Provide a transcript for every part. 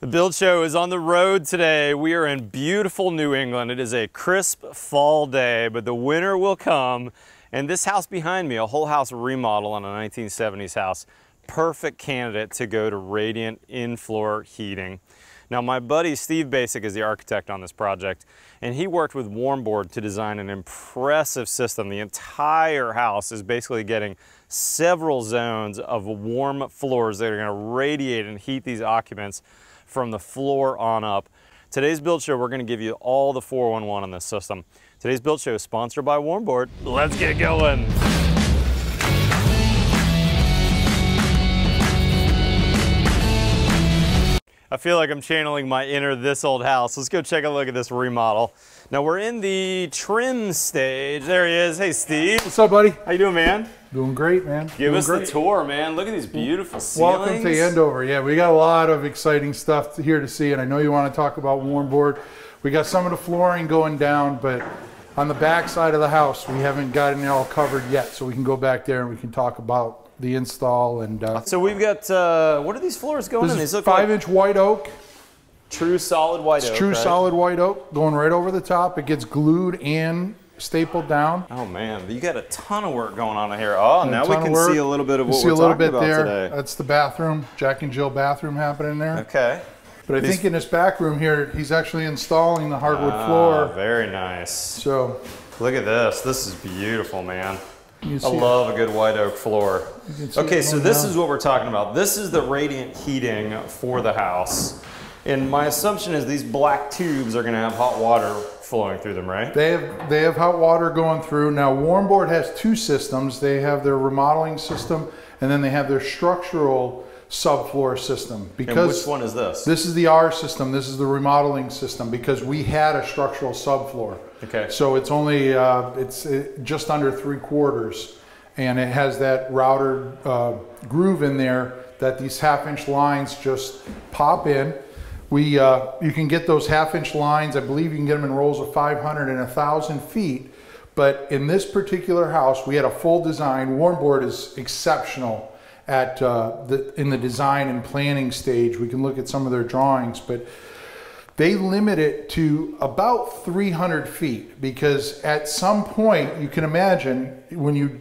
The Build Show is on the road today. We are in beautiful New England. It is a crisp fall day, but the winter will come. And this house behind me, a whole house remodel on a 1970s house, perfect candidate to go to radiant in-floor heating. Now my buddy Steve Baczek is the architect on this project, and he worked with Warmboard to design an impressive system. The entire house is basically getting several zones of warm floors that are going to radiate and heat these occupants from the floor on up. Today's Build Show, we're going to give you all the 411 on this system. Today's Build Show is sponsored by Warmboard. Let's get going. I feel like I'm channeling my inner This Old House. Let's go check a look at this remodel. Now we're in the trim stage. There he is. Hey, Steve. What's up, buddy? How you doing, man? Doing great, man. Give us the tour, man. Look at these beautiful ceilings. Welcome to Andover. Yeah, we got a lot of exciting stuff here to see, and I know you want to talk about Warmboard. We got some of the flooring going down, but on the back side of the house, we haven't gotten it all covered yet, so we can go back there and we can talk about the install. And so we've got what are these floors going in? These look like 5-inch white oak, true solid white oak. True solid white oak going right over the top. It gets glued and stapled down. Oh man, you got a ton of work going on here. Oh, now we can see a little bit of what we're talking about today. That's the bathroom, Jack and Jill bathroom happening there. Okay. But I think in this back room here, he's actually installing the hardwood floor. Very nice. So look at this. This is beautiful, man. I love a good white oak floor. Okay, so this is what we're talking about. This is the radiant heating for the house. And my assumption is these black tubes are going to have hot water flowing through them, right? They have hot water going through. Now, Warmboard has two systems. They have their remodeling system, and then they have their structural subfloor system. And which one is this? This is the R system. This is the remodeling system because we had a structural subfloor. Okay. So it's only just under 3/4, and it has that routed groove in there that these 1/2-inch lines just pop in. We you can get those 1/2-inch lines. I believe you can get them in rolls of 500 and 1,000 feet. But in this particular house, we had a full design. Warmboard is exceptional at in the design and planning stage. We can look at some of their drawings, but they limit it to about 300 feet because at some point, you can imagine when you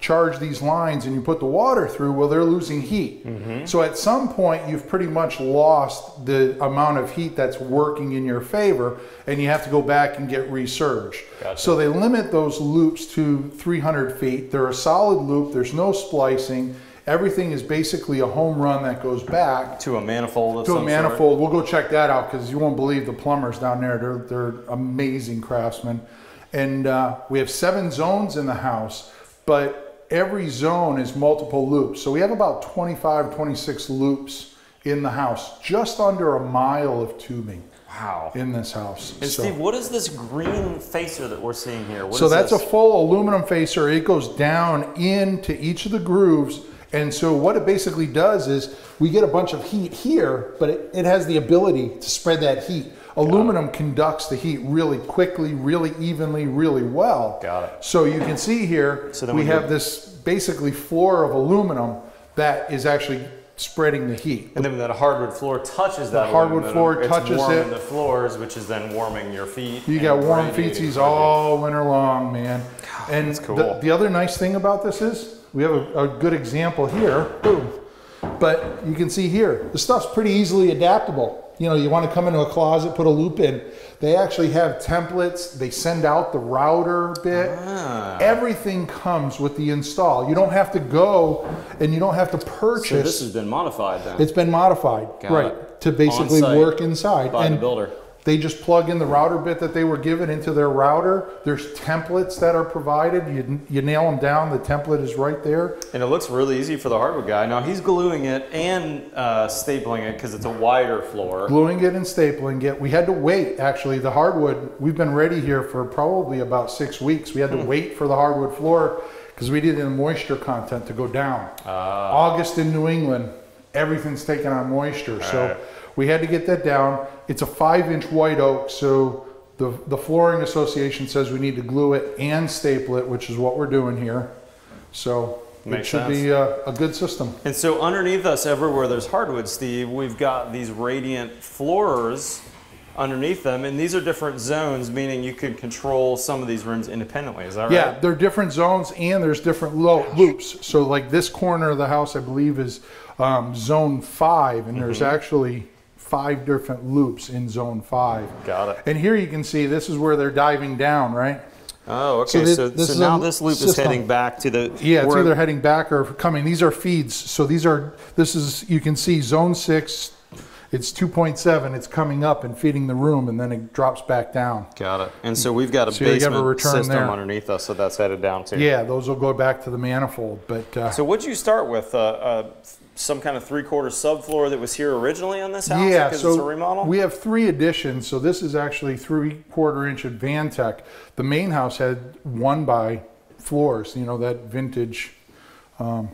charge these lines and you put the water through, well, they're losing heat. Mm-hmm. So at some point, you've pretty much lost the amount of heat that's working in your favor, and you have to go back and get resurged. Gotcha. So they limit those loops to 300 feet. They're a solid loop. There's no splicing. Everything is basically a home run that goes back to a manifold. To a manifold. We'll go check that out because you won't believe the plumbers down there. They're amazing craftsmen. And we have 7 zones in the house, but every zone is multiple loops. So we have about 25, 26 loops in the house, just under a mile of tubing. Wow. In this house. And Steve, what is this green facer that we're seeing here? What is this? That's a full aluminum facer. It goes down into each of the grooves. And so what it basically does is we get a bunch of heat here, but it has the ability to spread that heat. Aluminum conducts the heat really quickly, really evenly, really well. Got it. So you can see here, so we have this basically floor of aluminum that is actually spreading the heat. And then that hardwood floor touches that. The hardwood floor touches it. It's warming the floors, which is then warming your feet. You got warm feetsies all winter long, man. God, and that's cool. The other nice thing about this is, we have a good example here, boom. But you can see here, the stuff's pretty easily adaptable. You know, you want to come into a closet, put a loop in. They actually have templates. They send out the router bit. Ah. Everything comes with the install. You don't have to go and you don't have to purchase. So this has been modified then? It's been modified, right, to basically work inside. By the builder. They just plug in the router bit that they were given into their router. There's templates that are provided. You nail them down, the template is right there. And it looks really easy for the hardwood guy. Now he's gluing it and stapling it because it's a wider floor. Gluing it and stapling it. We had to wait, actually, the hardwood. We've been ready here for probably about 6 weeks. We had to wait for the hardwood floor because we needed the moisture content to go down. August in New England, everything's taking on moisture. So we had to get that down. It's a 5-inch white oak, so the flooring association says we need to glue it and staple it, which is what we're doing here. So Makes sense. It should be a good system. And so underneath us, everywhere there's hardwood, Steve, we've got these radiant floors underneath them, and these are different zones, meaning you could control some of these rooms independently. Is that right? Yeah, they're different zones, and there's different loops. So like this corner of the house, I believe, is zone 5, and there's actually 5 different loops in zone 5. Got it. And here you can see this is where they're diving down, right? Oh, okay. So now this loop is heading back to the... Yeah, it's either heading back or coming. These are feeds. So these are, this is, you can see zone 6, it's 2.7, it's coming up and feeding the room, and then it drops back down. Got it. And so we've got a basement system underneath us, so that's headed down too. Yeah, those will go back to the manifold. But so what'd you start with? Some kind of 3/4 subfloor that was here originally on this house? Yeah, because so it's a remodel? We have 3 additions. So this is actually 3/4 inch Advantech. The main house had 1 by floors, you know, that vintage floor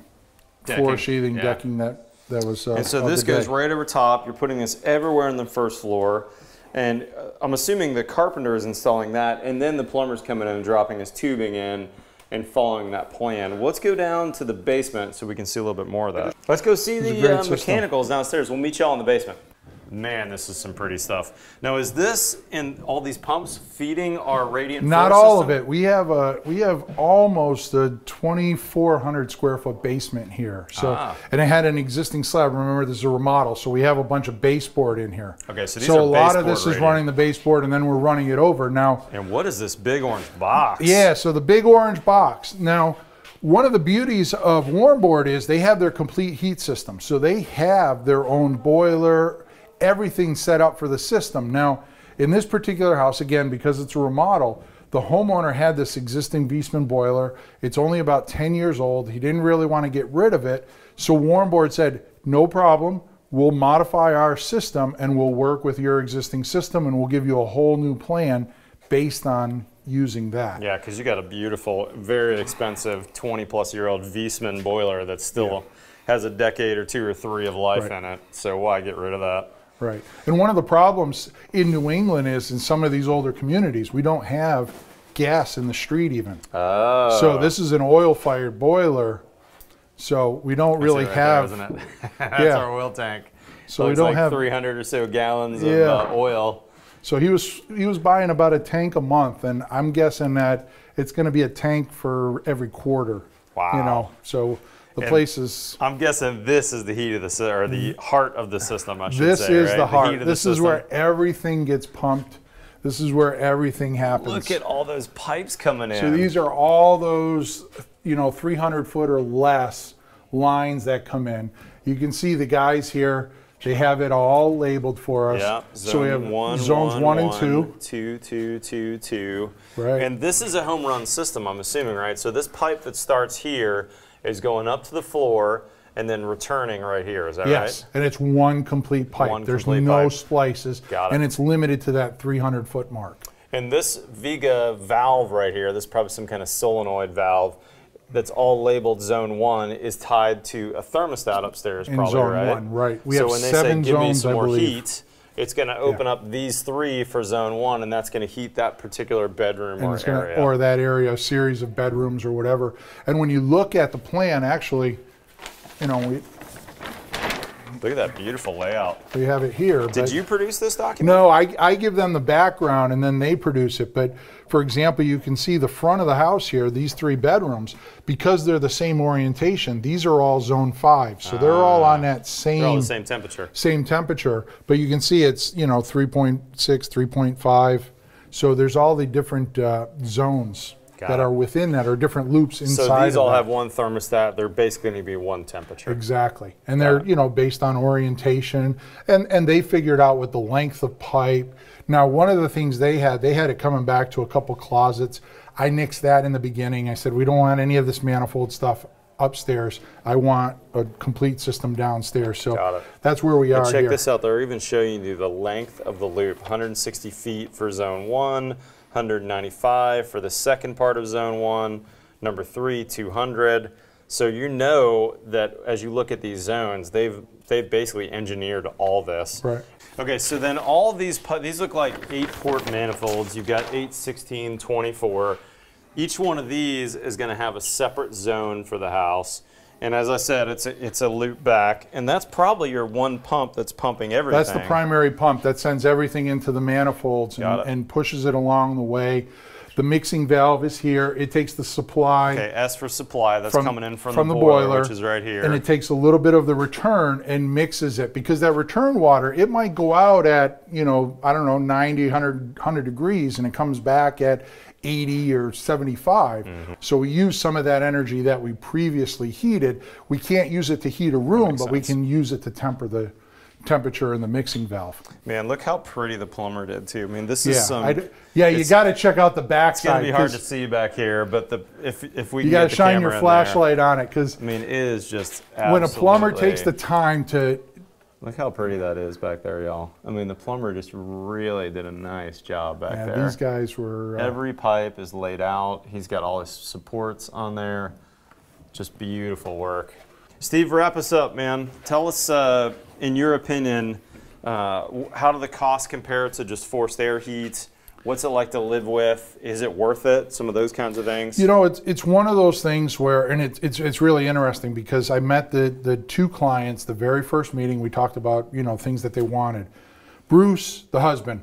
sheathing, decking that was and so this goes right over top. You're putting this everywhere on the first floor. And I'm assuming the carpenter is installing that, and then the plumber's coming in and dropping his tubing in and following that plan. Let's go down to the basement so we can see a little bit more of that. Let's go see the mechanicals downstairs. We'll meet y'all in the basement. Man, this is some pretty stuff. Now, is this in all these pumps feeding our radiant floor system? Not all of it. We have almost a 2,400 square foot basement here. So, and it had an existing slab. Remember, this is a remodel, so we have a bunch of baseboard in here. Okay, so these are a lot of this is running the baseboard, and then we're running it over now. And what is this big orange box? Yeah, so the big orange box now. One of the beauties of Warmboard is they have their complete heat system, so they have their own boiler. Everything set up for the system. Now, in this particular house, again, because it's a remodel, the homeowner had this existing Viessmann boiler. It's only about 10 years old. He didn't really want to get rid of it. So Warmboard said, no problem. We'll modify our system and we'll work with your existing system, and we'll give you a whole new plan based on using that. Yeah, because you got a beautiful, very expensive 20-plus-year-old Viessmann boiler that still has a decade or 2 or 3 of life in it. So why get rid of that? Right. And one of the problems in New England is in some of these older communities, we don't have gas in the street even. Oh. So this is an oil-fired boiler, so we don't really have... That's it right there, isn't it? That's our oil tank. So we don't have 300 or so gallons of oil. So he was buying about a tank a month, and I'm guessing that it's going to be a tank for every quarter. Wow. You know, so... The place is... I'm guessing this is the heat of the, or the heart of the system, I should say. This is the heart. This is where everything gets pumped. This is where everything happens. Look at all those pipes coming in. So these are all those, you know, 300 foot or less lines that come in. You can see the guys here, they have it all labeled for us. Yeah, so we have zones 1 and 2. 2, 2, 2, 2. Right. And this is a home run system, I'm assuming, right? So this pipe that starts here is going up to the floor and then returning right here, is that right? Yes, and it's 1 complete pipe. There's no splices. Got it. And it's limited to that 300 foot mark. And this Vega valve right here, this is probably some kind of solenoid valve that's all labeled zone 1, is tied to a thermostat upstairs probably, right? In zone 1, right. We have 7 zones, I believe. So when they say, give me some more heat, it's going to open up these 3 for zone 1, and that's going to heat that particular bedroom or area. Or that area, a series of bedrooms or whatever. And when you look at the plan, actually, you know, we... Look at that beautiful layout. We have it here. Did you produce this document? No, I give them the background, and then they produce it. But, for example, you can see the front of the house here, these 3 bedrooms, because they're the same orientation, these are all zone 5. So they're all on that same... They're all the same temperature. Same temperature. But you can see it's, you know, 3.6, 3.5. So there's all the different zones that are within that, or different loops inside. So these all have 1 thermostat. They're basically going to be 1 temperature. Exactly. And they're, you know, based on orientation. And they figured out with the length of pipe. Now, one of the things they had it coming back to a couple closets. I nixed that in the beginning. I said, we don't want any of this manifold stuff upstairs. I want a complete system downstairs. So that's where we are here. Check this out. They're even showing you the length of the loop, 160 feet for zone 1. 195 for the second part of zone 1, number 3, 200. So you know that as you look at these zones, they've basically engineered all this. Right. Okay, so then all these look like 8-port manifolds. You've got 8, 16, 24. Each one of these is going to have a separate zone for the house. And as I said, it's a loop back, and that's probably your one pump that's pumping everything. That's the primary pump that sends everything into the manifolds and pushes it along the way. The mixing valve is here. It takes the supply. Okay, S for supply. That's coming in from the boiler, which is right here. And it takes a little bit of the return and mixes it, because that return water, it might go out at, you know, I don't know, 90, 100 degrees, and it comes back at 80 or 75. Mm-hmm. So we use some of that energy that we previously heated. We can't use it to heat a room, but we can use it to temper the temperature in the mixing valve. Man, look how pretty the plumber did too. I mean, this is you got to check out the backside. It's gonna be hard to see back here, but if you got to shine your flashlight on it, because I mean, it is just when a plumber takes the time to. Look how pretty that is back there, y'all. I mean, the plumber just really did a nice job back there. These guys were... Every pipe is laid out. He's got all his supports on there. Just beautiful work. Steve, wrap us up, man. Tell us, in your opinion, how do the costs compare to just forced air heat? What's it like to live with? Is it worth it? Some of those kinds of things. You know, it's one of those things where, and it's really interesting, because I met the two clients the very first meeting. We talked about, you know, things that they wanted. Bruce, the husband,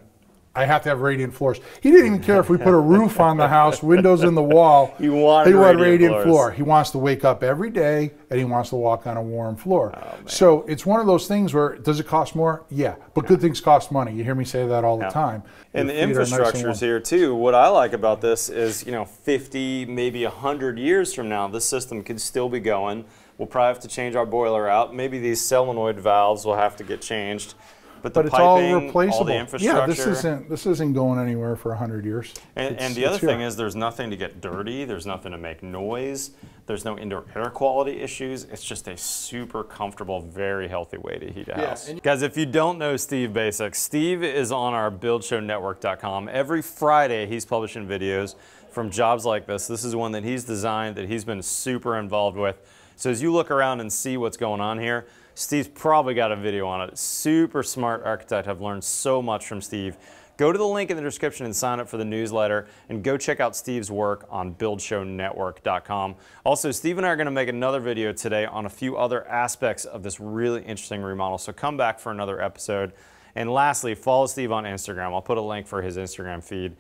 I have to have radiant floors. He didn't even care if we put a roof on the house, windows in the wall. He wanted radiant floor. He wants to wake up every day, and he wants to walk on a warm floor. Oh, so it's one of those things where, does it cost more? Yeah, but good things cost money. You hear me say that all the time. And the infrastructure is here too. What I like about this is, you know, 50, maybe 100 years from now, this system could still be going. We'll probably have to change our boiler out. Maybe these solenoid valves will have to get changed. But it's piping, all replaceable. All the infrastructure. Yeah, this isn't going anywhere for 100 years. And the other thing is, there's nothing to get dirty. There's nothing to make noise. There's no indoor air quality issues. It's just a super comfortable, very healthy way to heat a house. Guys, if you don't know Steve Baczek, Steve is on our buildshownetwork.com. Every Friday, he's publishing videos from jobs like this. This is one that he's designed, that he's been super involved with. So as you look around and see what's going on here, Steve's probably got a video on it. Super smart architect. I've learned so much from Steve. Go to the link in the description and sign up for the newsletter, and go check out Steve's work on buildshownetwork.com. Also, Steve and I are going to make another video today on a few other aspects of this really interesting remodel, so come back for another episode. And lastly, follow Steve on Instagram. I'll put a link for his Instagram feed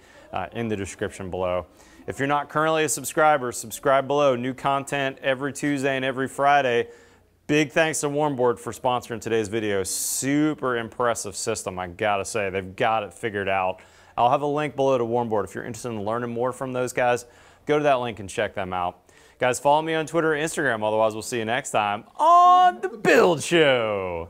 in the description below. If you're not currently a subscriber, subscribe below. New content every Tuesday and every Friday. Big thanks to Warmboard for sponsoring today's video. Super impressive system, I gotta say. They've got it figured out. I'll have a link below to Warmboard. If you're interested in learning more from those guys, go to that link and check them out. Guys, follow me on Twitter and Instagram. Otherwise, we'll see you next time on The Build Show.